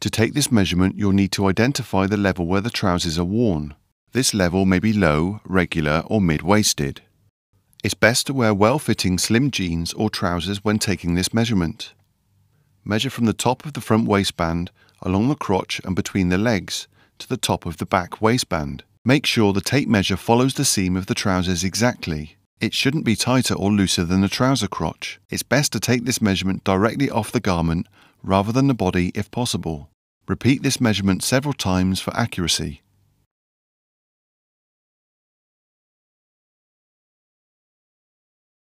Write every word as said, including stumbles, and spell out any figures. To take this measurement, you'll need to identify the level where the trousers are worn. This level may be low, regular or mid-waisted. It's best to wear well-fitting slim jeans or trousers when taking this measurement. Measure from the top of the front waistband, along the crotch and between the legs, to the top of the back waistband. Make sure the tape measure follows the seam of the trousers exactly. It shouldn't be tighter or looser than the trouser crotch. It's best to take this measurement directly off the garment rather than the body if possible. Repeat this measurement several times for accuracy.